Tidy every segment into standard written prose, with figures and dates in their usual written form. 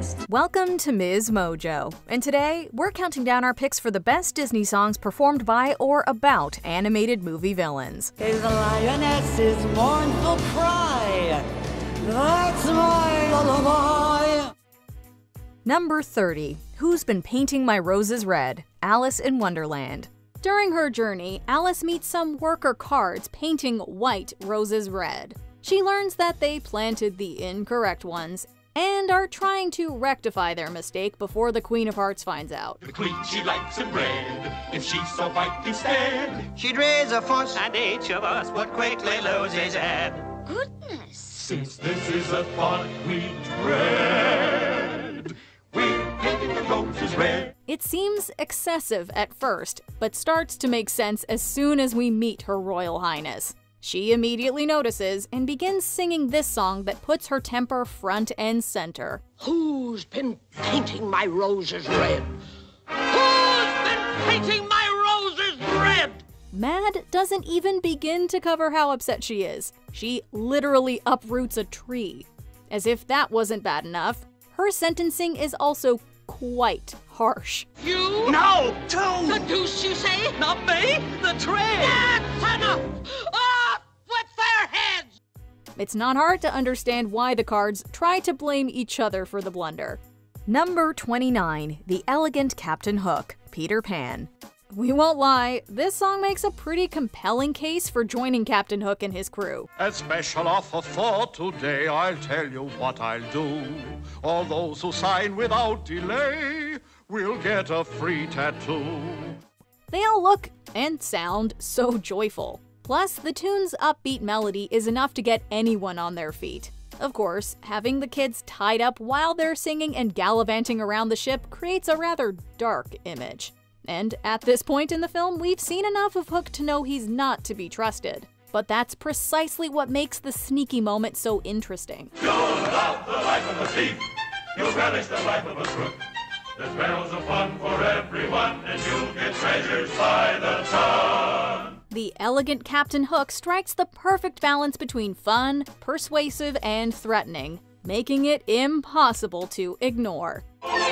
podcast. Welcome to Ms. Mojo, and today we're counting down our picks for the best Disney songs performed by or about animated movie villains. Is the lioness's mournful cry, that's my lullaby. Number 30, Who's Been Painting My Roses Red? Alice in Wonderland. During her journey, Alice meets some worker cards painting white roses red. She learns that they planted the incorrect ones and are trying to rectify their mistake before the Queen of Hearts finds out. The Queen, she likes it red, if she saw white instead, she'd raise a fuss, and each of us would quickly lose his head. Goodness! Since this is a thought we dread, we're painting the roses red. It seems excessive at first, but starts to make sense as soon as we meet Her Royal Highness. She immediately notices and begins singing this song that puts her temper front and center. Who's been painting my roses red? Who's been painting my roses red? Mad doesn't even begin to cover how upset she is. She literally uproots a tree. As if that wasn't bad enough, her sentencing is also quite harsh. You? No, two! The deuce, you say? Not me, the tree! That's enough! It's not hard to understand why the cards try to blame each other for the blunder. Number 29, The Elegant Captain Hook, Peter Pan. We won't lie, this song makes a pretty compelling case for joining Captain Hook and his crew. A special offer for today, I'll tell you what I'll do. All those who sign without delay will get a free tattoo. They all look and sound so joyful. Plus, the tune's upbeat melody is enough to get anyone on their feet. Of course, having the kids tied up while they're singing and gallivanting around the ship creates a rather dark image. And at this point in the film, we've seen enough of Hook to know he's not to be trusted. But that's precisely what makes the sneaky moment so interesting. You'll love the life of a thief. You'll relish the life of a crook. There's barrels of fun for everyone, and you'll get treasures by the ton. The Elegant Captain Hook strikes the perfect balance between fun, persuasive, and threatening, making it impossible to ignore. Aren't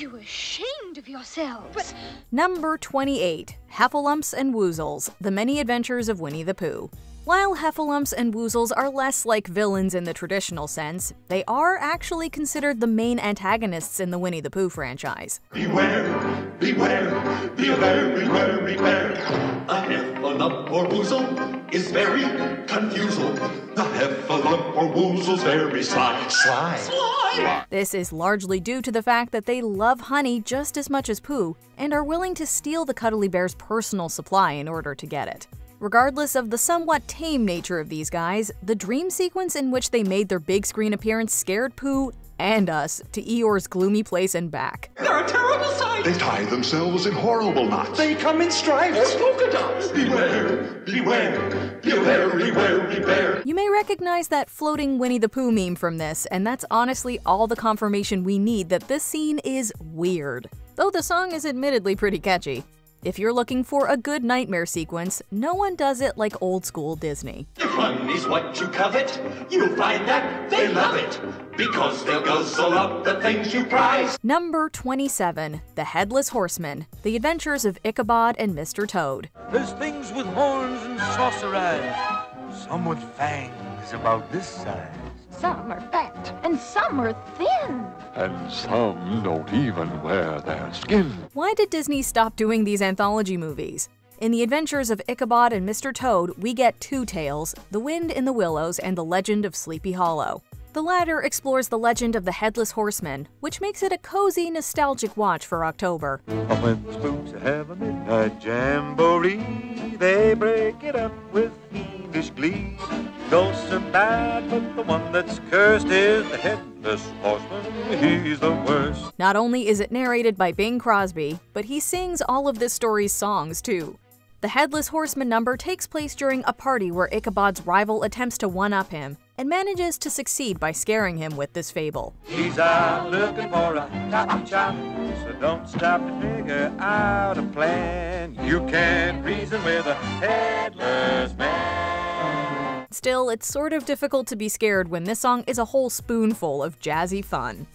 you ashamed of yourselves? But Number 28, Heffalumps and Woozles, The Many Adventures of Winnie the Pooh. While Heffalumps and Woozles are less like villains in the traditional sense, they are actually considered the main antagonists in the Winnie the Pooh franchise. Beware, beware, beware, beware, beware. A Heffalump or Woozle is very confusing. The Heffalump or Woozle's very sly, sly, sly. This is largely due to the fact that they love honey just as much as Pooh and are willing to steal the cuddly bear's personal supply in order to get it. Regardless of the somewhat tame nature of these guys, the dream sequence in which they made their big screen appearance scared Pooh and us to Eeyore's gloomy place and back. They're a terrible sight! They tie themselves in horrible knots. They come in stripes. Polka dots! Beware, beware, beware, beware, beware. You may recognize that floating Winnie the Pooh meme from this, and that's honestly all the confirmation we need that this scene is weird. Though the song is admittedly pretty catchy. If you're looking for a good nightmare sequence, no one does it like old-school Disney. If fun is what you covet, you'll find that they love it, because they'll guzzle up the things you prize. Number 27, The Headless Horseman, The Adventures of Ichabod and Mr. Toad. There's things with horns and saucer eyes, some with fangs about this size. Some are fat, and some are thin. And some don't even wear their skin. Why did Disney stop doing these anthology movies? In The Adventures of Ichabod and Mr. Toad, we get two tales, The Wind in the Willows and The Legend of Sleepy Hollow. The latter explores the legend of the Headless Horseman, which makes it a cozy, nostalgic watch for October. Oh, when spooks have a midnight jamboree, they break it up with fiendish glee. Ghosts are bad, but the one that's cursed is the Headless Horseman. He's the worst. Not only is it narrated by Bing Crosby, but he sings all of this story's songs too. The Headless Horseman number takes place during a party where Ichabod's rival attempts to one-up him and manages to succeed by scaring him with this fable. He's out looking for a top chop, so don't stop to figure out a plan. You can't reason with a headless man. Still, it's sort of difficult to be scared when this song is a whole spoonful of jazzy fun.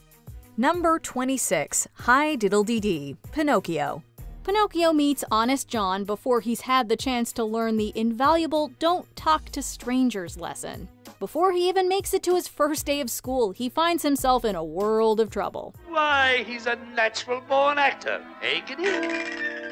Number 26. Hi Diddle Dee Dee, Pinocchio. Pinocchio meets Honest John before he's had the chance to learn the invaluable don't talk to strangers lesson. Before he even makes it to his first day of school, he finds himself in a world of trouble. Why, he's a natural-born actor, eh, Giddy?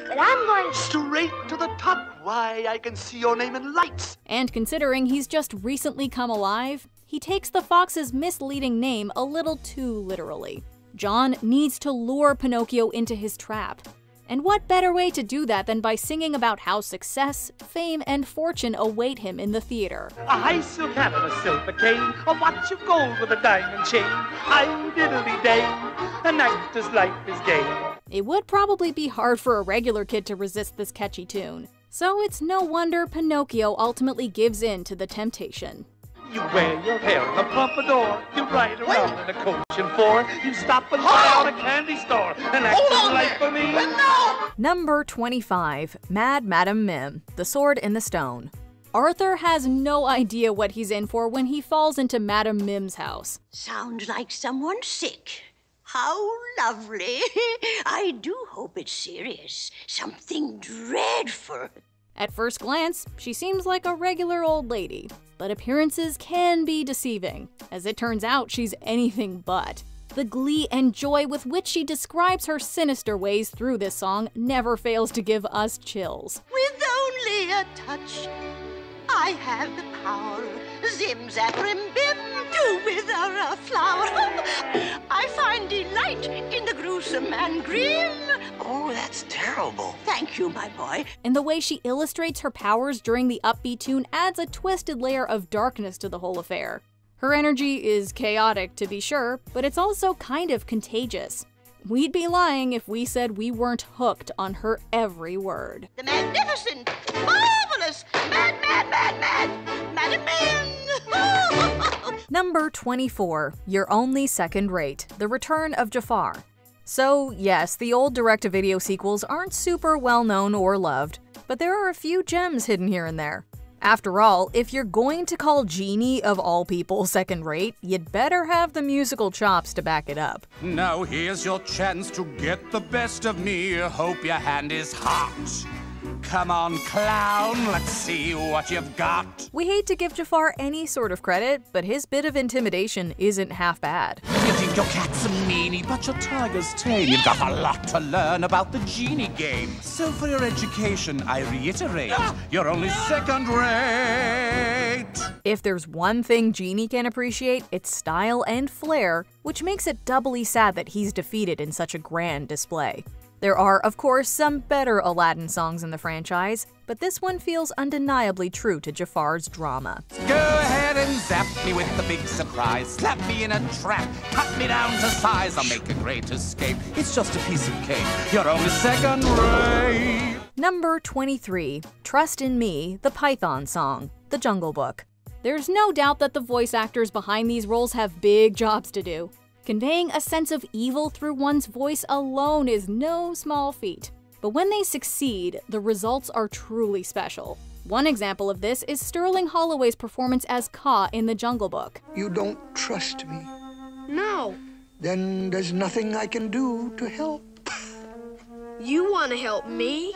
But I'm going straight to the top. Why, I can see your name in lights. And considering he's just recently come alive, he takes the fox's misleading name a little too literally. John needs to lure Pinocchio into his trap. And what better way to do that than by singing about how success, fame, and fortune await him in the theater? A high silk hat and a silver cane, a watch of gold with a diamond chain, I'm diddly-day, an actor's life is gay. It would probably be hard for a regular kid to resist this catchy tune. So it's no wonder Pinocchio ultimately gives in to the temptation. You wear your hair in a pompadour, you ride around in a coach and four, you stop and buy out a candy store, and act like for me. No! Number 25. Mad Madam Mim, The Sword in the Stone. Arthur has no idea what he's in for when he falls into Madam Mim's house. Sounds like someone sick. How lovely. I do hope it's serious. Something dreadful. At first glance, she seems like a regular old lady. But appearances can be deceiving. As it turns out, she's anything but. The glee and joy with which she describes her sinister ways through this song never fails to give us chills. With only a touch, I have the power. Zim-zap-rim-bim, do wither a flower. I find delight in the gruesome and grim. Oh, that's terrible. Thank you, my boy. And the way she illustrates her powers during the upbeat tune adds a twisted layer of darkness to the whole affair. Her energy is chaotic, to be sure, but it's also kind of contagious. We'd be lying if we said we weren't hooked on her every word. The magnificent, marvelous, mad, mad, mad, mad, Madam Mim. Number 24. You're Only Second Rate, The Return of Jafar. So yes, the old direct-to-video sequels aren't super well-known or loved, but there are a few gems hidden here and there. After all, if you're going to call Genie, of all people, second-rate, you'd better have the musical chops to back it up. Now here's your chance to get the best of me. Hope your hand is hot. Come on, clown, let's see what you've got. We hate to give Jafar any sort of credit, but his bit of intimidation isn't half bad. You think your cat's a meanie, but your tiger's tame. You've got a lot to learn about the Genie game. So for your education, I reiterate, you're only second rate. If there's one thing Genie can appreciate, it's style and flair, which makes it doubly sad that he's defeated in such a grand display. There are, of course, some better Aladdin songs in the franchise, but this one feels undeniably true to Jafar's drama. Go ahead and zap me with the big surprise, slap me in a trap, cut me down to size, I'll make a great escape, it's just a piece of cake, you're only second rate. Number 23. Trust in Me, the Python Song, The Jungle Book. There's no doubt that the voice actors behind these roles have big jobs to do. Conveying a sense of evil through one's voice alone is no small feat. But when they succeed, the results are truly special. One example of this is Sterling Holloway's performance as Kaa in The Jungle Book. You don't trust me? No. Then there's nothing I can do to help. You want to help me?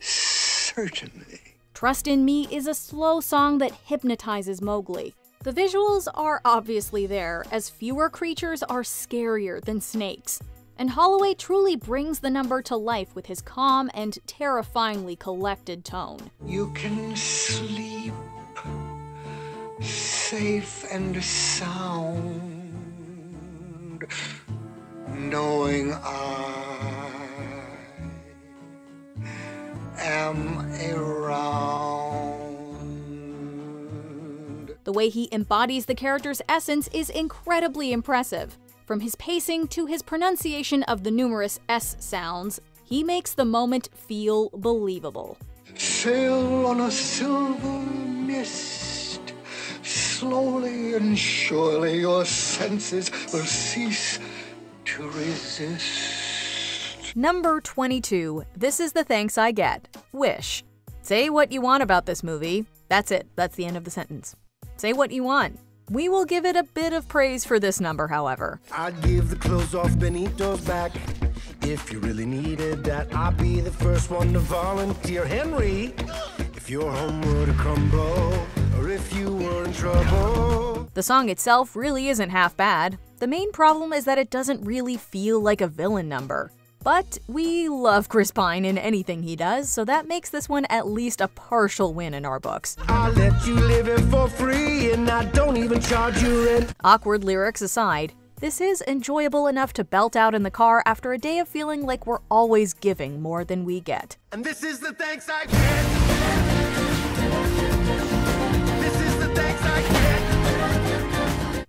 Certainly. Trust in Me is a slow song that hypnotizes Mowgli. The visuals are obviously there, as fewer creatures are scarier than snakes. And Holloway truly brings the number to life with his calm and terrifyingly collected tone. You can sleep safe and sound, knowing I am around. The way he embodies the character's essence is incredibly impressive. From his pacing to his pronunciation of the numerous S sounds, he makes the moment feel believable. Sail on a silver mist. Slowly and surely your senses will cease to resist. Number 22. This Is the Thanks I Get, Wish. Say what you want about this movie. That's it. That's the end of the sentence. Say what you want. We will give it a bit of praise for this number, however. I'd give the clothes off Benito's back. If you really needed that, I'd be the first one to volunteer. Henry, if your home were to crumble, or if you were in trouble. The song itself really isn't half bad. The main problem is that it doesn't really feel like a villain number. But we love Chris Pine in anything he does, so that makes this one at least a partial win in our books. I'll let you live it for free, and I don't even charge you rent. Awkward lyrics aside, this is enjoyable enough to belt out in the car after a day of feeling like we're always giving more than we get. And this is the thanks I get. This is the thanks I get.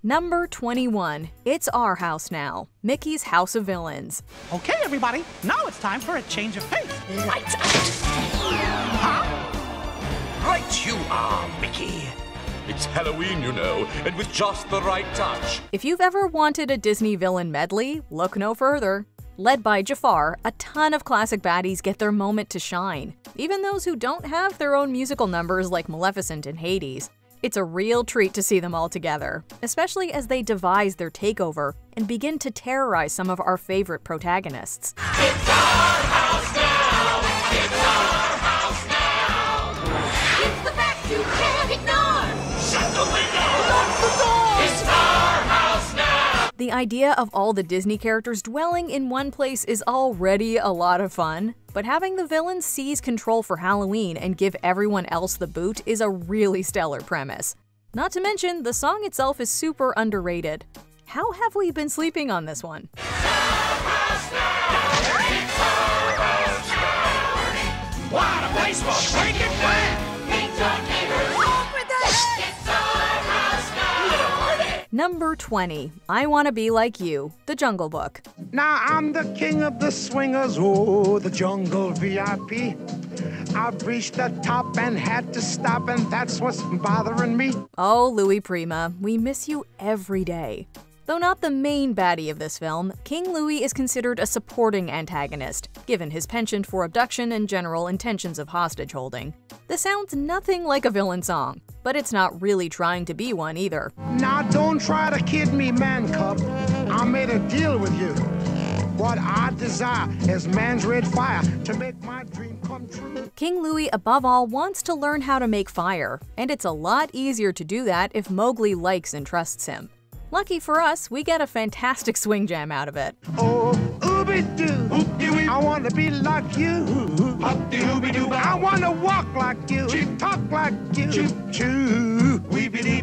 Number 21. It's Our House Now. Mickey's House of Villains. Okay, everybody, now it's time for a change of pace. Right. Huh? Right you are, Mickey. It's Halloween, you know, and with just the right touch. If you've ever wanted a Disney villain medley, look no further. Led by Jafar, a ton of classic baddies get their moment to shine, even those who don't have their own musical numbers like Maleficent and Hades. It's a real treat to see them all together, especially as they devise their takeover and begin to terrorize some of our favorite protagonists. It's our house now! It's our house now! It's the fact you can't ignore! Shut the window! Lock the door! It's our house now! The idea of all the Disney characters dwelling in one place is already a lot of fun, but having the villains seize control for Halloween and give everyone else the boot is a really stellar premise. Not to mention, the song itself is super underrated. How have we been sleeping on this one? It's our house now! It's our house now! What a place for breaking bread! Number 20, I Wanna Be Like You, The Jungle Book. Now I'm the king of the swingers, oh, the jungle VIP. I've reached the top and had to stop, and that's what's bothering me. Oh, Louis Prima, we miss you every day. Though not the main baddie of this film, King Louis is considered a supporting antagonist, given his penchant for abduction and general intentions of hostage holding. This sounds nothing like a villain song, but it's not really trying to be one either. Now don't try to kid me, man cub. I made a deal with you. What I desire is man's red fire to make my dream come true. King Louis, above all, wants to learn how to make fire, and it's a lot easier to do that if Mowgli likes and trusts him. Lucky for us, we get a fantastic swing jam out of it. Oh, ooby-doo, I want to be like you. I want to walk like you, talk like you.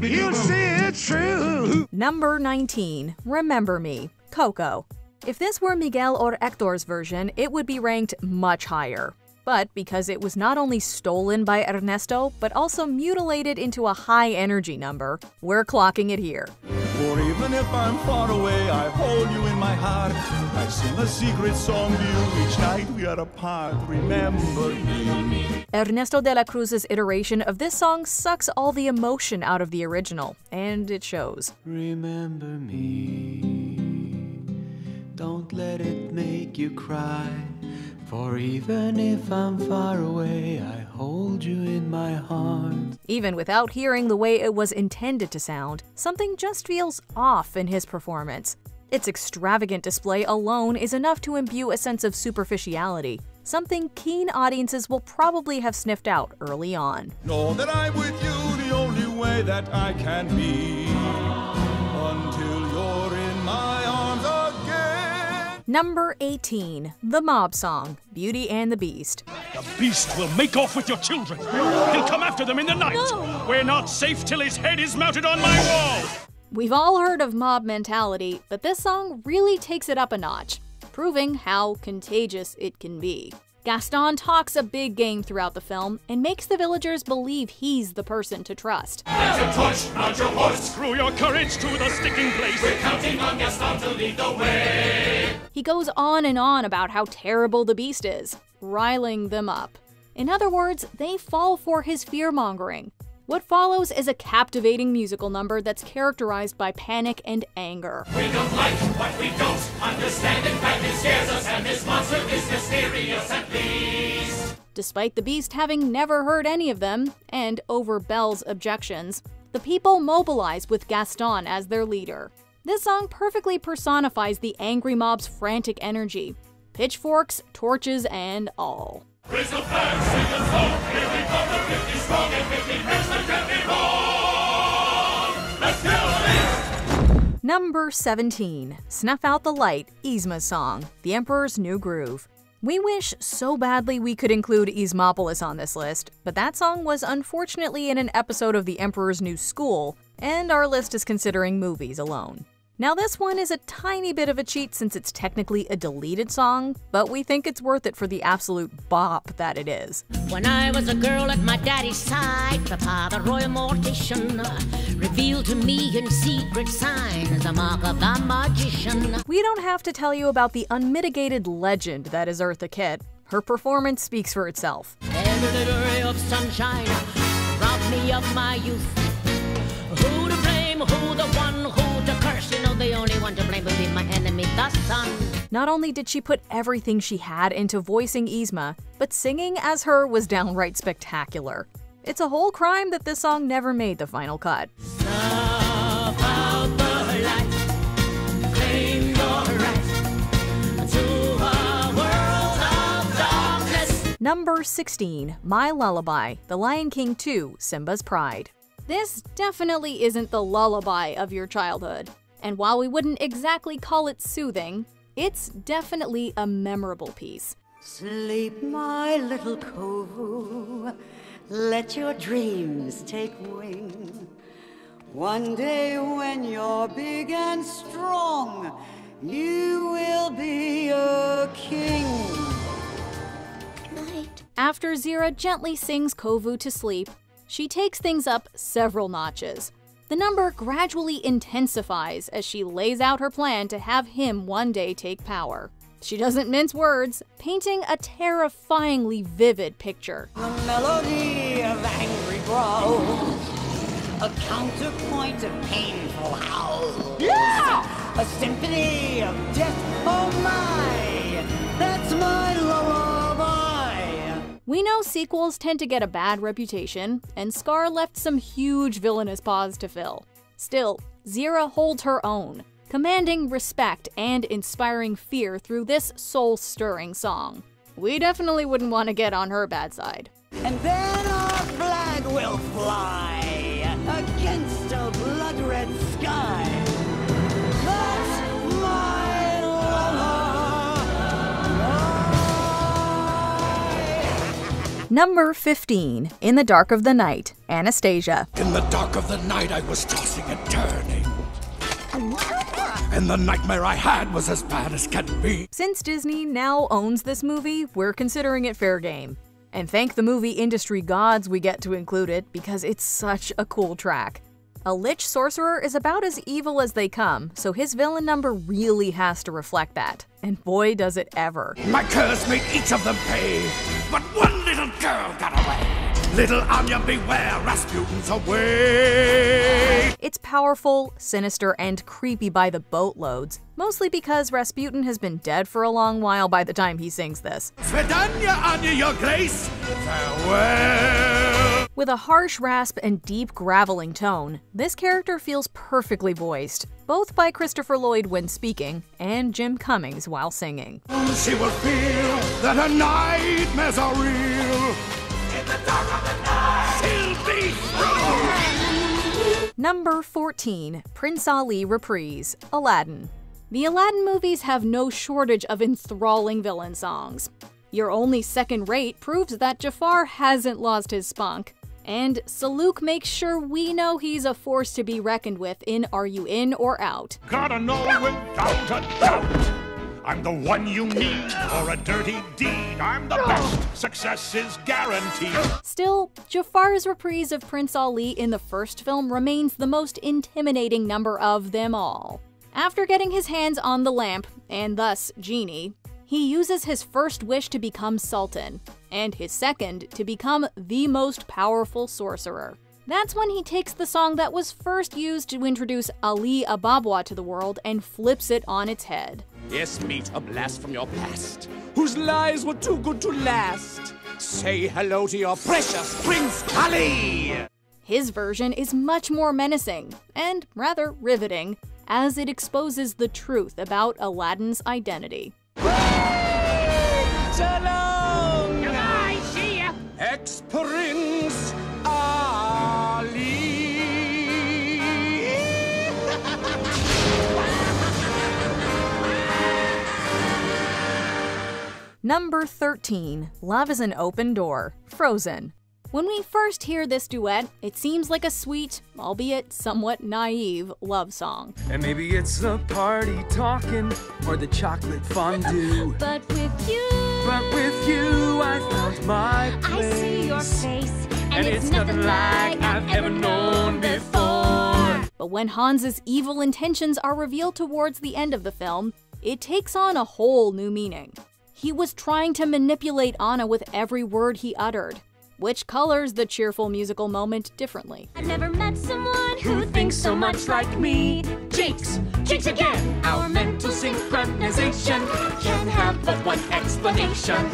You'll see it's true. Number 19, Remember Me, Coco. If this were Miguel or Hector's version, it would be ranked much higher. But because it was not only stolen by Ernesto, but also mutilated into a high-energy number, we're clocking it here. For even if I'm far away, I hold you in my heart. I sing a secret song to you, each night we are apart, remember me. Ernesto de la Cruz's iteration of this song sucks all the emotion out of the original, and it shows. Remember me, don't let it make you cry. For even if I'm far away, I hold you in my heart. Even without hearing the way it was intended to sound, something just feels off in his performance. Its extravagant display alone is enough to imbue a sense of superficiality, something keen audiences will probably have sniffed out early on. Know that I'm with you the only way that I can be, until you're in my arms. Number 18, The Mob Song, Beauty and the Beast. The beast will make off with your children. He'll come after them in the night. No. We're not safe till his head is mounted on my wall. We've all heard of mob mentality, but this song really takes it up a notch, proving how contagious it can be. Gaston talks a big game throughout the film and makes the villagers believe he's the person to trust. Mount your torch, mount your horse. Screw your courage to the sticking place. We're counting on Gaston to lead the way. He goes on and on about how terrible the beast is, riling them up. In other words, they fall for his fear-mongering. What follows is a captivating musical number that's characterized by panic and anger. We don't like what we don't understand. In fact, it scares us, and this monster is mysterious at least. despite the Beast having never heard any of them, and over Belle's objections. The people mobilize with Gaston as their leader. This song perfectly personifies the angry mob's frantic energy. Pitchforks, torches, and all. Raise a flag, sing a song, here we come, the 50 strong and 50 heads that can be wrong. Let's kill it! Number 17. Snuff Out the Light, Yzma's Song, The Emperor's New Groove. We wish so badly we could include Yzmopolis on this list, but that song was unfortunately in an episode of The Emperor's New School, and our list is considering movies alone. Now this one is a tiny bit of a cheat since it's technically a deleted song, but we think it's worth it for the absolute bop that it is. When I was a girl at my daddy's side, Papa, the royal mortician, revealed to me in secret signs the mark of the magician. We don't have to tell you about the unmitigated legend that is Eartha Kitt. Her performance speaks for itself. Every little ray of sunshine robbed me of my youth. Who to blame, who the one, who the curse, you know the only one to blame would be my enemy, the sun. Not only did she put everything she had into voicing Yzma, but singing as her was downright spectacular. It's a whole crime that this song never made the final cut. Snuff out the light, claim your right to a world of darkness. Number 16, My Lullaby, The Lion King 2, Simba's Pride. This definitely isn't the lullaby of your childhood, and while we wouldn't exactly call it soothing, it's definitely a memorable piece. Sleep, my little Kovu, let your dreams take wing. One day when you're big and strong, you will be a king. Night. After Zira gently sings Kovu to sleep, she takes things up several notches. The number gradually intensifies as she lays out her plan to have him one day take power. She doesn't mince words, painting a terrifyingly vivid picture. A melody of angry growls, a counterpoint of painful howls, yeah! A symphony of death, oh my, that's my lullaby. We know sequels tend to get a bad reputation, and Scar left some huge villainous paws to fill. Still, Zira holds her own, commanding respect and inspiring fear through this soul-stirring song. We definitely wouldn't want to get on her bad side. And then our flag will fly against a blood-red sky. That's my... Number 15, In the Dark of the Night, Anastasia. In the dark of the night I was tossing and turning, and the nightmare I had was as bad as can be. Since Disney now owns this movie, we're considering it fair game. And thank the movie industry gods we get to include it because it's such a cool track. A lich sorcerer is about as evil as they come, so his villain number really has to reflect that. And boy does it ever. My curse made each of them pay, but one girl got away. Little Anya, beware, Rasputin's away. It's powerful, sinister, and creepy by the boatloads, mostly because Rasputin has been dead for a long while by the time he sings this. Svedanya, Anya, your grace, farewell. With a harsh rasp and deep graveling tone, this character feels perfectly voiced, both by Christopher Lloyd when speaking and Jim Cummings while singing. She will feel that her nightmares are real. In the dark of the night, she'll be through. Number 14, Prince Ali Reprise, Aladdin. The Aladdin movies have no shortage of enthralling villain songs. Your Only Second Rate proves that Jafar hasn't lost his spunk. And Saluk makes sure we know he's a force to be reckoned with in Are You In or Out? Gotta know without a doubt, I'm the one you need for a dirty deed. I'm the best, success is guaranteed. Still, Jafar's reprise of Prince Ali in the first film remains the most intimidating number of them all. After getting his hands on the lamp, and thus Genie, he uses his first wish to become Sultan, and his second to become the most powerful sorcerer. That's when he takes the song that was first used to introduce Ali Ababwa to the world and flips it on its head. Yes, meet a blast from your past, whose lies were too good to last. Say hello to your precious Prince Ali! His version is much more menacing, and rather riveting, as it exposes the truth about Aladdin's identity. So long! Goodbye, see ya! Ex-Prince Ali! Number 13. Love is an Open Door, Frozen. When we first hear this duet, it seems like a sweet, albeit somewhat naive, love song. And maybe it's the party talking or the chocolate fondue. But with you, I found my place. I see your face, and it's nothing like I've ever known before. But when Hans's evil intentions are revealed towards the end of the film, it takes on a whole new meaning. He was trying to manipulate Anna with every word he uttered, which colors the cheerful musical moment differently. I've never met someone who thinks so much like me. Jinx! Jinx again! Our mental synchronization can have but one explanation.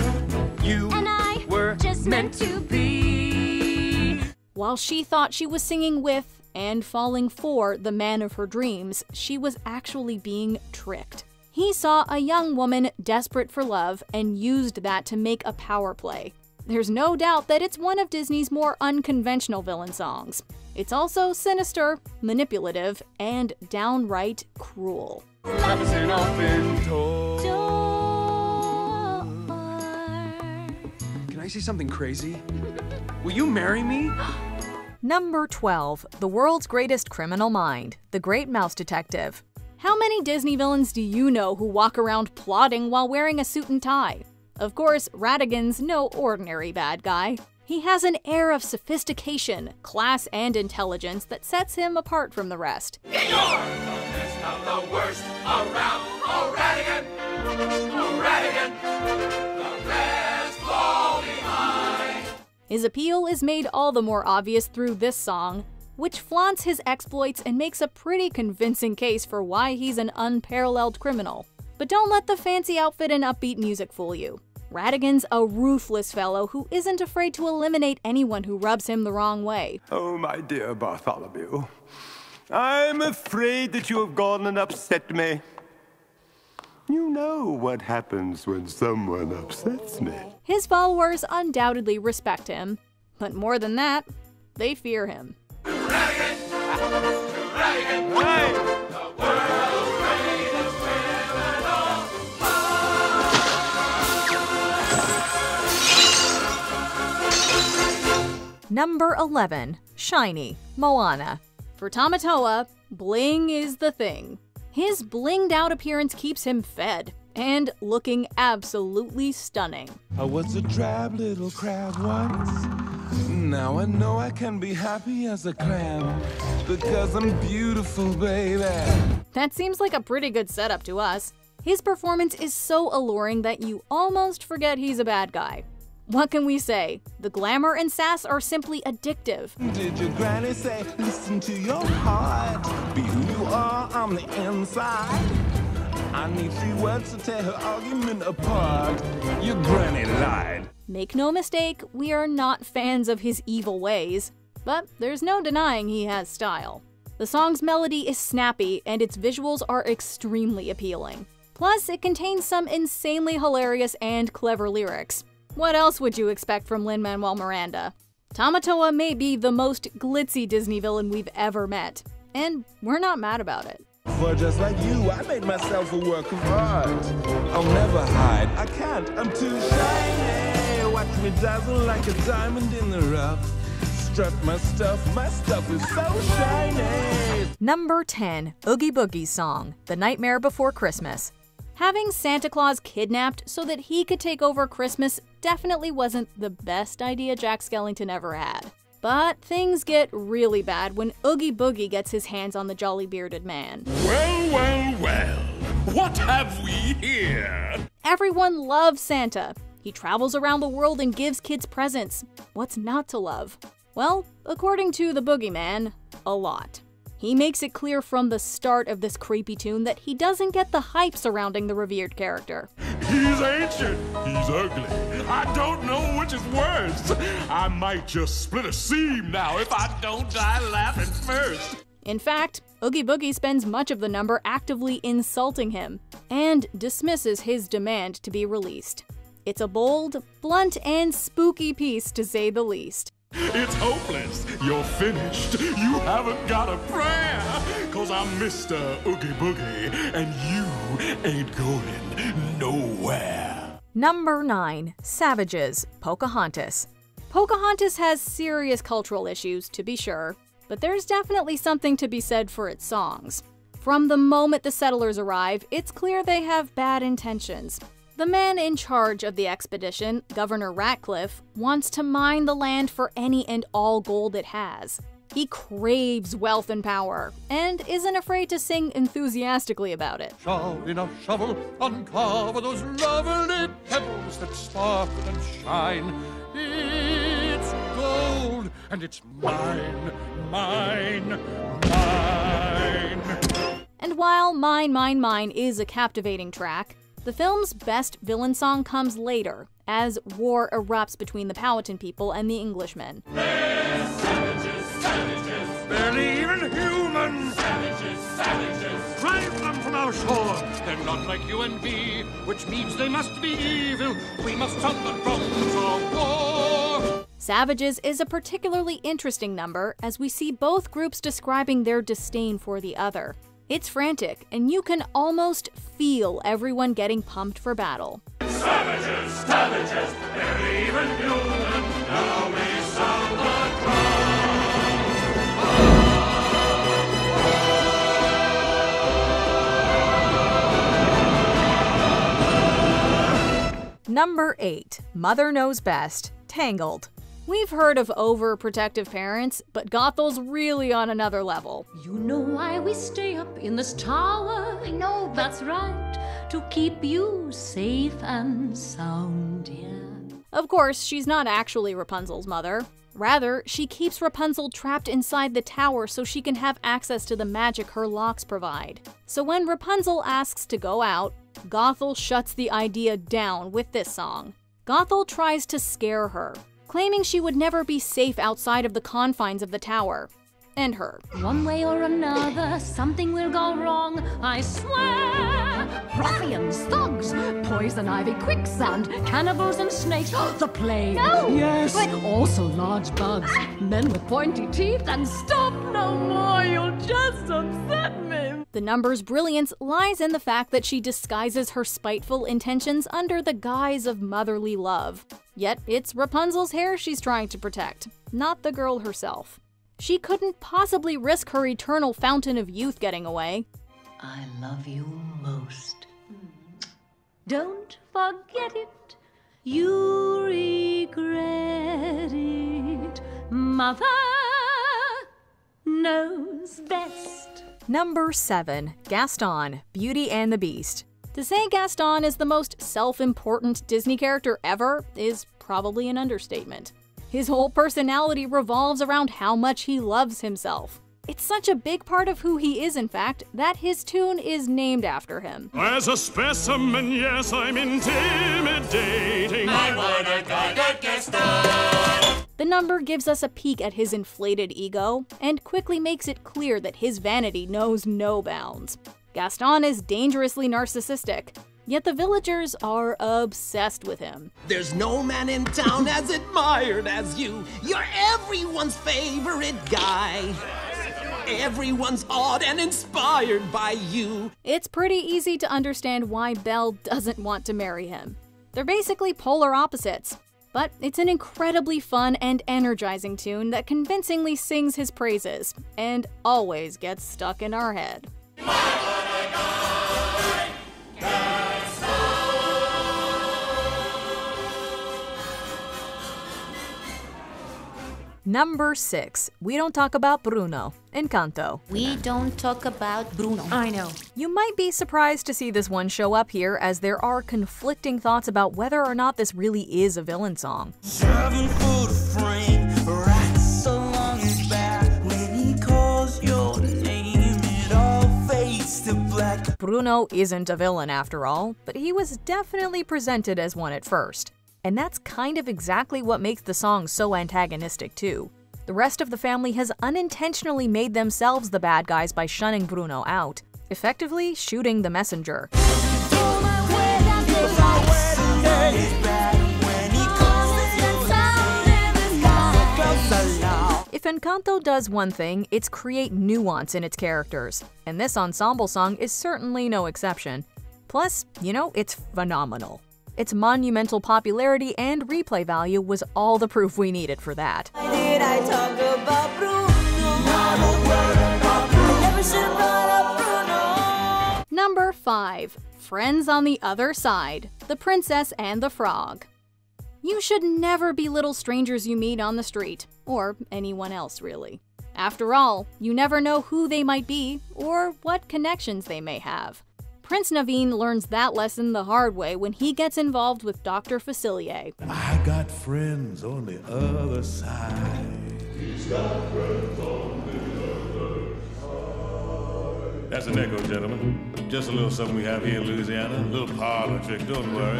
You and I were just meant to be. While she thought she was singing with and falling for the man of her dreams, she was actually being tricked. He saw a young woman desperate for love and used that to make a power play. There's no doubt that it's one of Disney's more unconventional villain songs. It's also sinister, manipulative, and downright cruel. Love is an open door. Can I say something crazy? Will you marry me? Number 12. The World's Greatest Criminal Mind, The Great Mouse Detective. How many Disney villains do you know who walk around plotting while wearing a suit and tie? Of course, Ratigan's no ordinary bad guy. He has an air of sophistication, class, and intelligence that sets him apart from the rest. Eeyore! The best of the worst around, oh Ratigan! Oh Ratigan! The rest fall behind! His appeal is made all the more obvious through this song, which flaunts his exploits and makes a pretty convincing case for why he's an unparalleled criminal. But don't let the fancy outfit and upbeat music fool you. Ratigan's a ruthless fellow who isn't afraid to eliminate anyone who rubs him the wrong way. Oh, my dear Bartholomew, I'm afraid that you have gone and upset me. You know what happens when someone upsets me. His followers undoubtedly respect him, but more than that, they fear him. To Ratigan! To Ratigan! Hey! The world's greatest criminal mind! Number 11. Shiny, Moana. For Tamatoa, bling is the thing. His blinged out appearance keeps him fed and looking absolutely stunning. I was a drab little crab once. Now I know I can be happy as a clam, because I'm beautiful, baby. That seems like a pretty good setup to us. His performance is so alluring that you almost forget he's a bad guy. What can we say? The glamour and sass are simply addictive. Did your granny say, listen to your heart? Be who you are on the inside. I need three words to tear her argument apart. Your granny lied. Make no mistake, we are not fans of his evil ways, but there's no denying he has style. The song's melody is snappy, and its visuals are extremely appealing. Plus, it contains some insanely hilarious and clever lyrics. What else would you expect from Lin-Manuel Miranda? Tamatoa may be the most glitzy Disney villain we've ever met, and we're not mad about it. For just like you, I made myself a work of art. I'll never hide, I can't, I'm too shiny. Watch me dazzle like a diamond in the rough. Strut my stuff is so shiny. Number 10. Oogie Boogie's Song, The Nightmare Before Christmas. Having Santa Claus kidnapped so that he could take over Christmas definitely wasn't the best idea Jack Skellington ever had. But things get really bad when Oogie Boogie gets his hands on the jolly bearded man. Well, well, well, what have we here? Everyone loves Santa. He travels around the world and gives kids presents. What's not to love? Well, according to the boogeyman, a lot. He makes it clear from the start of this creepy tune that he doesn't get the hype surrounding the revered character. He's ancient, he's ugly, I don't know which is worse. laughs. I might just split a seam now if I don't die laughing first. In fact, Oogie Boogie spends much of the number actively insulting him and dismisses his demand to be released. It's a bold, blunt, and spooky piece, to say the least. It's hopeless. You're finished. You haven't got a prayer. 'Cause I'm Mr. Oogie Boogie, and you ain't going nowhere. Number 9. Savages, Pocahontas. Pocahontas has serious cultural issues, to be sure, but there's definitely something to be said for its songs. From the moment the settlers arrive, it's clear they have bad intentions. The man in charge of the expedition, Governor Ratcliffe, wants to mine the land for any and all gold it has. He craves wealth and power, and isn't afraid to sing enthusiastically about it. Shout in a shovel, uncover those lovely pebbles that sparkle and shine. It's gold, and it's mine, mine, mine. And while Mine, Mine, Mine is a captivating track, the film's best villain song comes later, as war erupts between the Powhatan people and the Englishmen. They're savages, savages. Barely even human. Savages, savages. Drive them from our shore. They're not like you and me, which means they must be evil. We must stop the wrongs of war. Savages is a particularly interesting number, as we see both groups describing their disdain for the other. It's frantic, and you can almost feel everyone getting pumped for battle. Savages, savages, they're even human, now we sound the cry. Number 8. Mother Knows Best, Tangled. We've heard of overprotective parents, but Gothel's really on another level. You know why we stay up in this tower? I know, that's right, to keep you safe and sound, dear. Of course, she's not actually Rapunzel's mother. Rather, she keeps Rapunzel trapped inside the tower so she can have access to the magic her locks provide. So when Rapunzel asks to go out, Gothel shuts the idea down with this song. Gothel tries to scare her, claiming she would never be safe outside of the confines of the tower. And her. One way or another, something will go wrong, I swear! Ruffians, thugs, poison ivy, quicksand, cannibals and snakes, the plague! No! Yes! But also large bugs, men with pointy teeth, and stop no more, you'll just upset me! The number's brilliance lies in the fact that she disguises her spiteful intentions under the guise of motherly love. Yet, it's Rapunzel's hair she's trying to protect, not the girl herself. She couldn't possibly risk her eternal fountain of youth getting away. I love you most. Don't forget it. You regret it. Mother knows best. Number 7. Gaston, Beauty and the Beast. To say Gaston is the most self-important Disney character ever is probably an understatement. His whole personality revolves around how much he loves himself. It's such a big part of who he is, in fact, that his tune is named after him. As a specimen, yes, I'm intimidating. I wanna guide at Gaston. The number gives us a peek at his inflated ego and quickly makes it clear that his vanity knows no bounds. Gaston is dangerously narcissistic, yet the villagers are obsessed with him. There's no man in town as admired as you. You're everyone's favorite guy. Everyone's awed and inspired by you. It's pretty easy to understand why Belle doesn't want to marry him. They're basically polar opposites, but it's an incredibly fun and energizing tune that convincingly sings his praises and always gets stuck in our head. Number 6. We don't talk about Bruno, Encanto. We don't talk about Bruno. I know. You might be surprised to see this one show up here, as there are conflicting thoughts about whether or not this really is a villain song. Bruno isn't a villain after all, but he was definitely presented as one at first. and that's kind of exactly what makes the song so antagonistic too. The rest of the family has unintentionally made themselves the bad guys by shunning Bruno out, effectively shooting the messenger. If Encanto does one thing, it's create nuance in its characters, and this ensemble song is certainly no exception. Plus, you know, it's phenomenal. Its monumental popularity and replay value was all the proof we needed for that. Why did I talk about Bruno? Number 5. Friends on the Other Side, The Princess and the Frog. You should never belittle strangers you meet on the street, or anyone else really. After all, you never know who they might be or what connections they may have. Prince Naveen learns that lesson the hard way when he gets involved with Dr. Facilier. I got friends on the other side. He's got friends on the other side. That's an echo, gentlemen. Just a little something we have here in Louisiana. A little parlor trick, don't worry.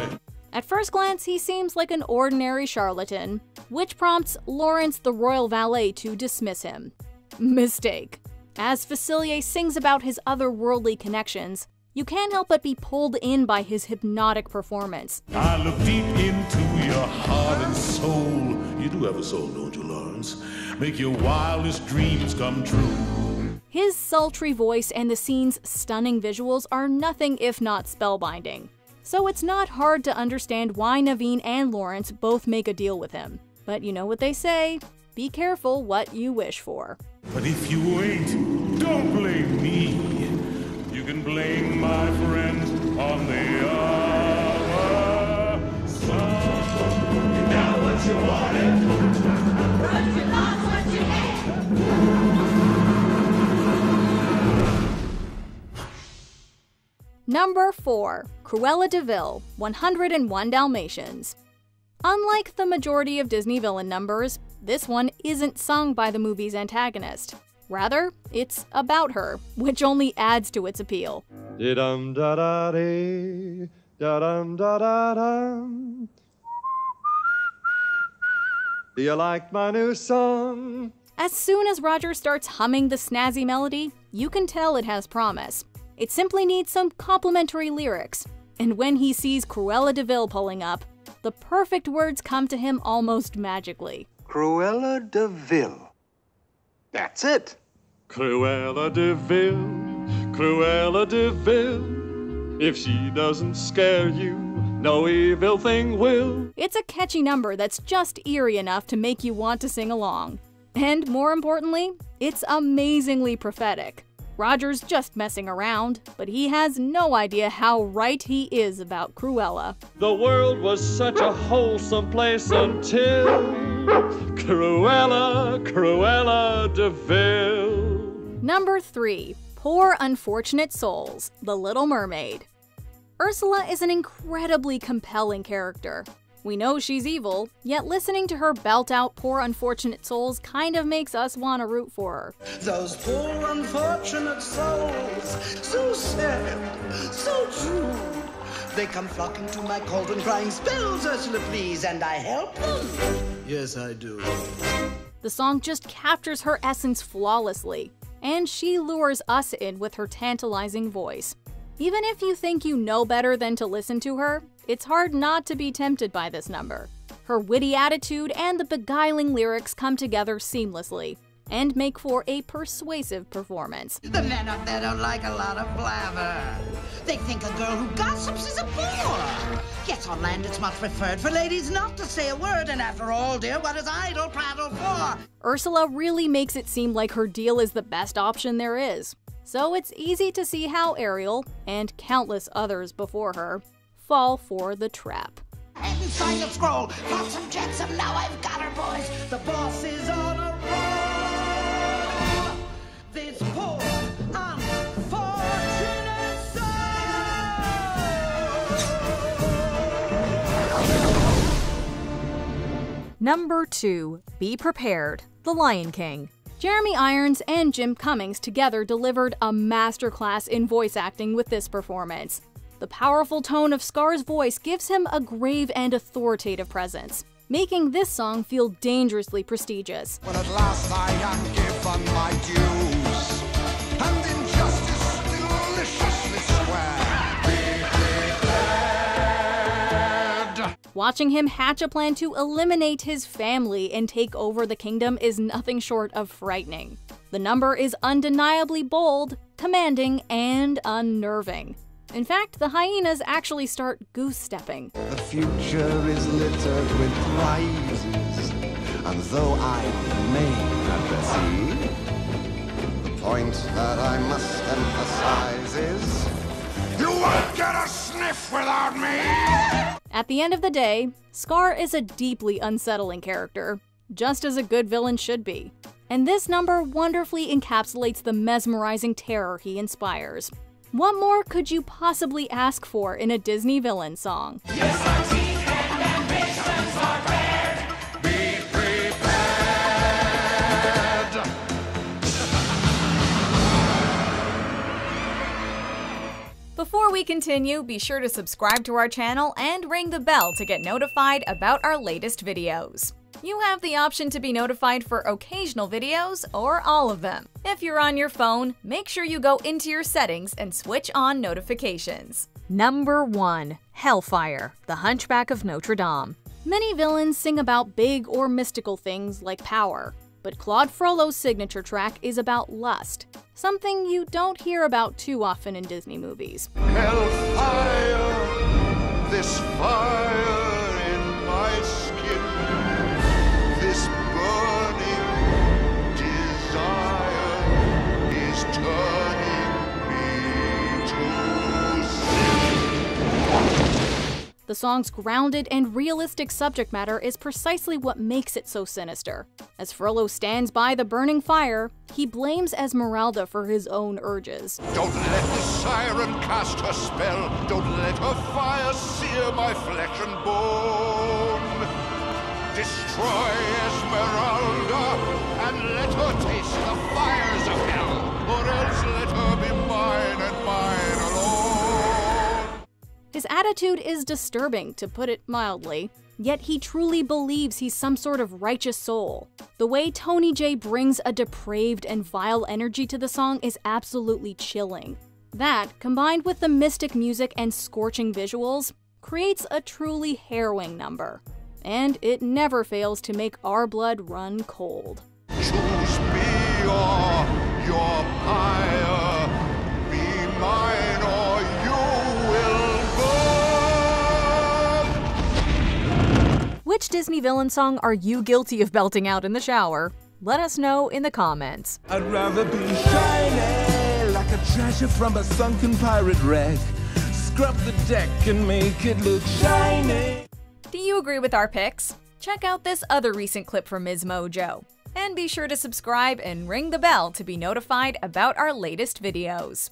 At first glance, he seems like an ordinary charlatan, which prompts Lawrence, the royal valet, to dismiss him. Mistake. As Facilier sings about his otherworldly connections, you can't help but be pulled in by his hypnotic performance. I look deep into your heart and soul. You do have a soul, don't you, Lawrence? Make your wildest dreams come true. His sultry voice and the scene's stunning visuals are nothing if not spellbinding. So it's not hard to understand why Naveen and Lawrence both make a deal with him. But you know what they say, be careful what you wish for. But if you wait, don't blame me. You can blame my friends on the other side. You got what you wanted, but you lost what you had. Number 4. Cruella de Vil, 101 Dalmatians. Unlike the majority of Disney villain numbers, this one isn't sung by the movie's antagonist. Rather, it's about her, which only adds to its appeal. Da-dum, da-da-dee, da-dum, da-da-dum. Do you like my new song? As soon as Roger starts humming the snazzy melody, you can tell it has promise. It simply needs some complimentary lyrics. And when he sees Cruella de Vil pulling up, the perfect words come to him almost magically. Cruella de Vil. That's it. Cruella de Vil, Cruella de Vil. If she doesn't scare you, no evil thing will. It's a catchy number that's just eerie enough to make you want to sing along. And more importantly, it's amazingly prophetic. Roger's just messing around, but he has no idea how right he is about Cruella. The world was such a wholesome place until Cruella, Cruella de Vil. Number 3. Poor Unfortunate Souls, The Little Mermaid. Ursula is an incredibly compelling character. We know she's evil, yet listening to her belt out poor unfortunate souls kind of makes us want to root for her. Those poor unfortunate souls, so sad, so true. They come flocking to my cauldron crying, spells, Ursula, please, and I help them. Yes, I do. The song just captures her essence flawlessly, and she lures us in with her tantalizing voice. Even if you think you know better than to listen to her, it's hard not to be tempted by this number. Her witty attitude and the beguiling lyrics come together seamlessly and make for a persuasive performance. The men up there don't like a lot of blabber. They think a girl who gossips is a bore. Yes, on land it's much preferred for ladies not to say a word, and after all, dear, what is idle prattle for? Ursula really makes it seem like her deal is the best option there is. So it's easy to see how Ariel, and countless others before her, fall for the trap. Inside the scroll, got some jetsam, now I've got her, boys. The boss is on a roll. This poor unfortunate soul. Number 2, Be Prepared, The Lion King. Jeremy Irons and Jim Cummings together delivered a masterclass in voice acting with this performance. The powerful tone of Scar's voice gives him a grave and authoritative presence, making this song feel dangerously prestigious. When at last I am given my dues, and injustice deliciously square, be declared. Watching him hatch a plan to eliminate his family and take over the kingdom is nothing short of frightening. The number is undeniably bold, commanding, and unnerving. In fact, the hyenas actually start goose-stepping. The future is littered with prizes, and though I may not receive, the point that I must emphasize is, you won't get a sniff without me! At the end of the day, Scar is a deeply unsettling character, just as a good villain should be. And this number wonderfully encapsulates the mesmerizing terror he inspires. What more could you possibly ask for in a Disney villain song? Yes, my teeth and ambitions are red. Be prepared. Before we continue, be sure to subscribe to our channel and ring the bell to get notified about our latest videos. You have the option to be notified for occasional videos or all of them. If you're on your phone, make sure you go into your settings and switch on notifications. Number 1. Hellfire, the Hunchback of Notre Dame. Many villains sing about big or mystical things like power, but Claude Frollo's signature track is about lust, something you don't hear about too often in Disney movies. Hellfire, this fire in my skin. This burning desire is turning me to sin. The song's grounded and realistic subject matter is precisely what makes it so sinister. As Frollo stands by the burning fire, he blames Esmeralda for his own urges. Don't let the siren cast her spell. Don't let her fire sear my flesh and bone. Destroy Esmeralda and let her taste the fires of hell, or else let her be mine and mine alone. His attitude is disturbing, to put it mildly, yet he truly believes he's some sort of righteous soul. The way Tony J brings a depraved and vile energy to the song is absolutely chilling. That, combined with the mystic music and scorching visuals, creates a truly harrowing number. And it never fails to make our blood run cold. Choose me or your pyre, be mine or you will burn. Which Disney villain song are you guilty of belting out in the shower? Let us know in the comments. I'd rather be shiny like a treasure from a sunken pirate wreck. Scrub the deck and make it look shiny. Do you agree with our picks? Check out this other recent clip from Ms. Mojo. And be sure to subscribe and ring the bell to be notified about our latest videos.